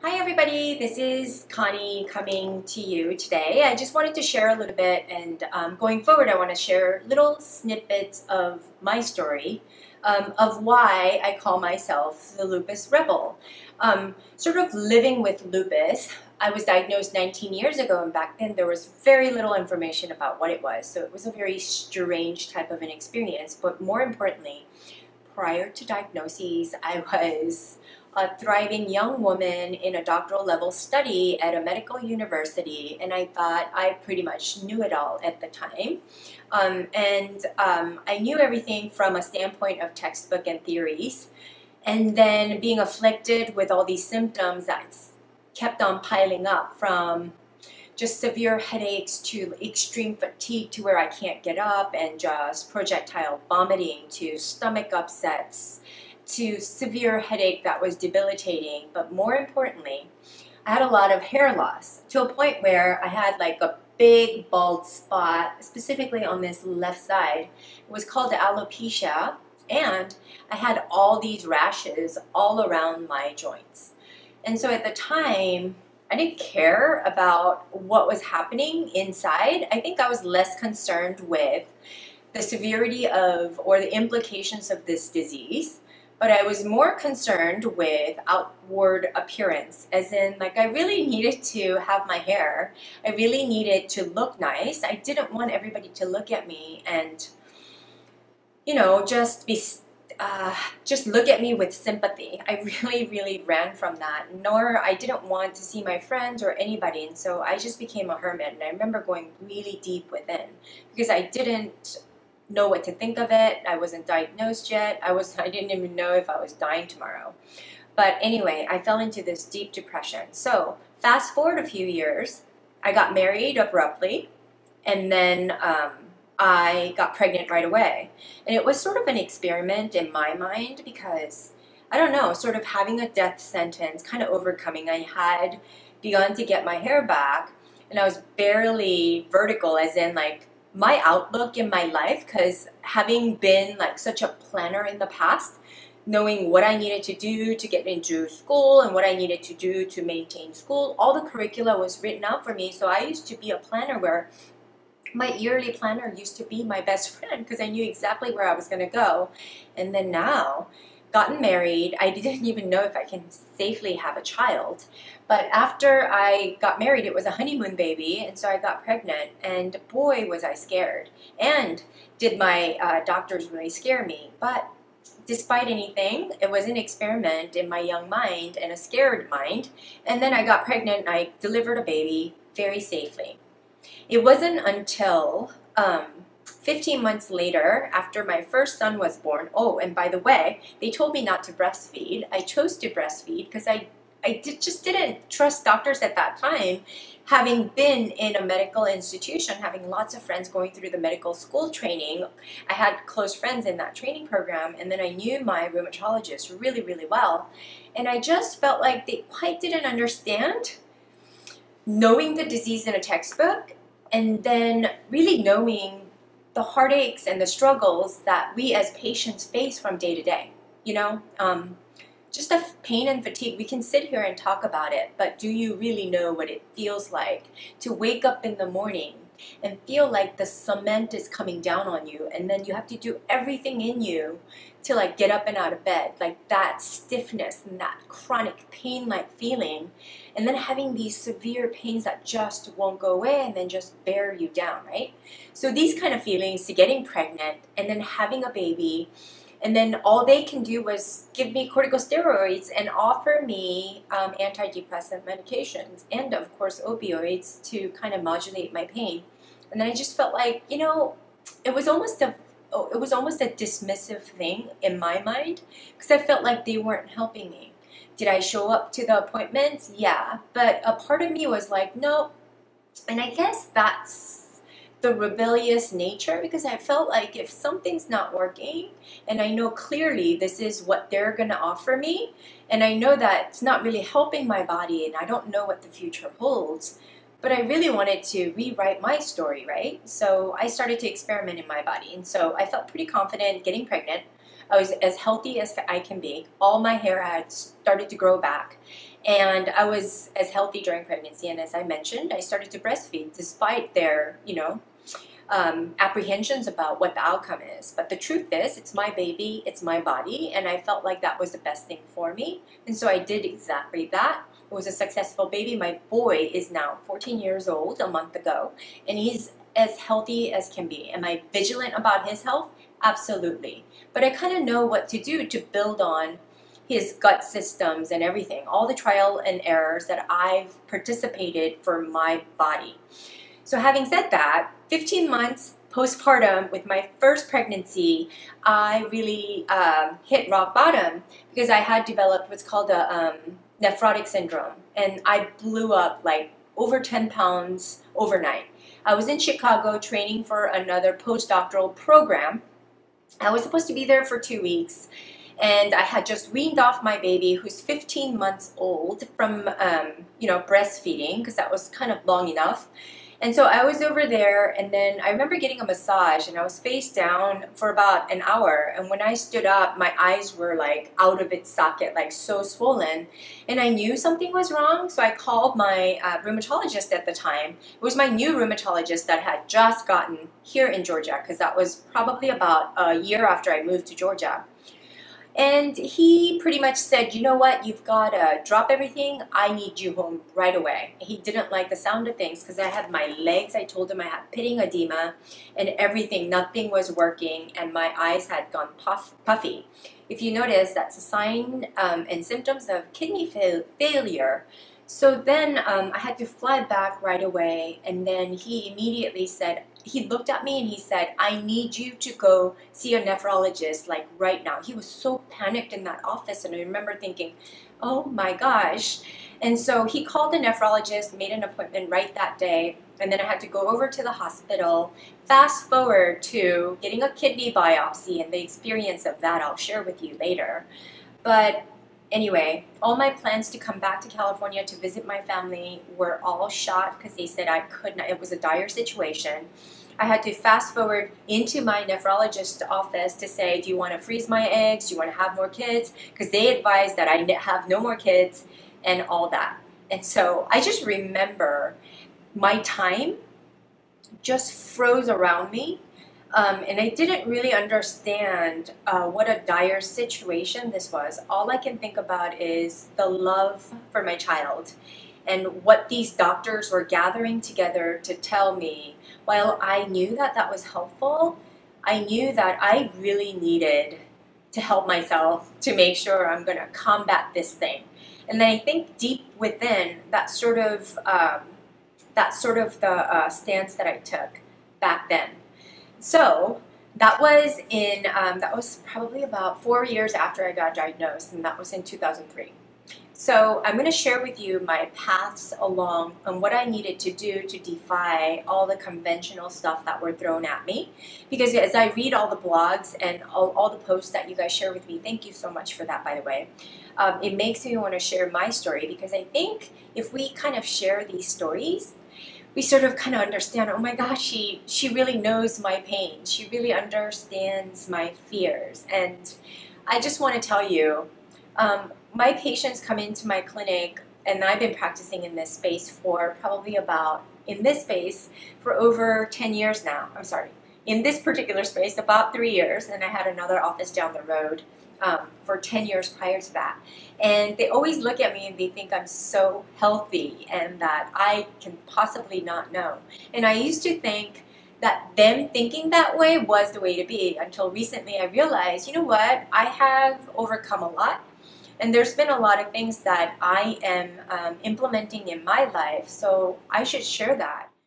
Hi everybody, this is Connie coming to you today. I just wanted to share a little bit, and going forward I want to share little snippets of my story of why I call myself the Lupus Rebel. Sort of living with lupus, I was diagnosed 19 years ago, and back then there was very little information about what it was, so it was a very strange type of an experience. But more importantly, prior to diagnoses, I was a thriving young woman in a doctoral level study at a medical university, and I thought I pretty much knew it all at the time. I knew everything from a standpoint of textbook and theories, and then being afflicted with all these symptoms that kept on piling up, from just severe headaches to extreme fatigue to where I can't get up, and just projectile vomiting to stomach upsets to severe headache that was debilitating. But more importantly, I had a lot of hair loss, to a point where I had like a big bald spot, specifically on this left side. It was called alopecia, and I had all these rashes all around my joints. And so at the time, I didn't care about what was happening inside. I think I was less concerned with the severity of or the implications of this disease. But I was more concerned with outward appearance, as in, like, I really needed to have my hair. I really needed to look nice. I didn't want everybody to look at me and, you know, just look at me with sympathy. I really ran from that. Nor I didn't want to see my friends or anybody, and so I just became a hermit. And I remember going really deep within, because I didn't know what to think of it. I wasn't diagnosed yet. I didn't even know if I was dying tomorrow. But anyway, I fell into this deep depression. So fast forward a few years, I got married abruptly, and then I got pregnant right away. And it was sort of an experiment in my mind, because I don't know, sort of having a death sentence, kind of overcoming. I had begun to get my hair back, and I was barely vertical, as in, like, my outlook in my life, because having been like such a planner in the past, knowing what I needed to do to get into school and what I needed to do to maintain school, all the curricula was written out for me. So I used to be a planner where my yearly planner used to be my best friend, because I knew exactly where I was going to go. And then now, gotten married, I didn't even know if I can safely have a child. But after I got married, it was a honeymoon baby, and so I got pregnant, and boy was I scared. And did my doctors really scare me? But despite anything, it was an experiment in my young mind and a scared mind. And then I got pregnant, and I delivered a baby very safely. It wasn't until 15 months later, after my first son was born. Oh, and by the way, they told me not to breastfeed. I chose to breastfeed because I just didn't trust doctors at that time, having been in a medical institution, having lots of friends going through the medical school training. I had close friends in that training program, and then I knew my rheumatologist really well. And I just felt like they quite didn't understand knowing the disease in a textbook, and then really knowing the heartaches and the struggles that we as patients face from day to day. You know, just the pain and fatigue. We can sit here and talk about it, but do you really know what it feels like to wake up in the morning and feel like the cement is coming down on you, and then you have to do everything in you to, like, get up and out of bed? Like, that stiffness and that chronic pain-like feeling, and then having these severe pains that just won't go away and then just bear you down, right? So these kind of feelings, to getting pregnant and then having a baby, and then all they can do was give me corticosteroids and offer me antidepressant medications and, of course, opioids to kind of modulate my pain. And then I just felt like, you know, it was almost a dismissive thing in my mind, because I felt like they weren't helping me. Did I show up to the appointments? Yeah, but a part of me was like, no. And I guess that's the rebellious nature, because I felt like if something's not working, and I know clearly this is what they're going to offer me, and I know that it's not really helping my body, and I don't know what the future holds, but I really wanted to rewrite my story, right? So I started to experiment in my body, and so I felt pretty confident getting pregnant. I was as healthy as I can be. All my hair had started to grow back, And I was as healthy during pregnancy, and as I mentioned, I started to breastfeed despite their, apprehensions about what the outcome is. But the truth is, it's my baby, it's my body, and I felt like that was the best thing for me. And so I did exactly that. It was a successful baby. My boy is now 14 years old, a month ago, and he's as healthy as can be. Am I vigilant about his health? Absolutely. But I kind of know what to do to build on his gut systems and everything, all the trial and errors that I've participated for my body. So having said that, 15 months postpartum with my first pregnancy, I really hit rock bottom because I had developed what's called a nephrotic syndrome, and I blew up like over 10 pounds overnight. I was in Chicago training for another postdoctoral program. I was supposed to be there for 2 weeks, and I had just weaned off my baby, who's 15 months old, from breastfeeding, because that was kind of long enough. And so I was over there, and then I remember getting a massage, and I was face down for about an hour. And when I stood up, my eyes were like out of its socket, like so swollen. And I knew something was wrong, so I called my rheumatologist at the time. It was my new rheumatologist that I had just gotten here in Georgia, because that was probably about a year after I moved to Georgia. And he pretty much said, you know what, you've got to drop everything. I need you home right away. He didn't like the sound of things because I had my legs. I told him I had pitting edema and everything. Nothing was working, and my eyes had gone puffy. If you notice, that's a sign and symptoms of kidney failure. So then I had to fly back right away, and then he immediately said, he looked at me and he said, I need you to go see a nephrologist, like right now. He was so panicked in that office, and I remember thinking, oh my gosh. And so he called the nephrologist, made an appointment right that day, and then I had to go over to the hospital. Fast forward to getting a kidney biopsy, and the experience of that I'll share with you later. But anyway, all my plans to come back to California to visit my family were all shot because they said I could not. It was a dire situation. I had to fast forward into my nephrologist's office to say, do you want to freeze my eggs? Do you want to have more kids? Because they advised that I have no more kids and all that. And so I just remember my time just froze around me. And I didn't really understand what a dire situation this was. All I can think about is the love for my child and what these doctors were gathering together to tell me. While I knew that that was helpful, I knew that I really needed to help myself to make sure I'm going to combat this thing. And then I think deep within, that's sort of the stance that I took back then. So that was in, that was probably about 4 years after I got diagnosed, and that was in 2003. So I'm going to share with you my paths along and what I needed to do to defy all the conventional stuff that were thrown at me. Because as I read all the blogs and all the posts that you guys share with me, thank you so much for that, by the way. It makes me want to share my story, because I think if we kind of share these stories, we sort of kind of understand, oh my gosh, she really knows my pain. She really understands my fears. And I just want to tell you, my patients come into my clinic, and I've been practicing in this space for probably about, over 10 years now. I'm sorry, in this particular space, about 3 years, and I had another office down the road for 10 years prior to that. And they always look at me and they think I'm so healthy and that I can possibly not know. And I used to think that them thinking that way was the way to be, until recently I realized, you know what, I have overcome a lot, and there's been a lot of things that I am implementing in my life, so I should share that.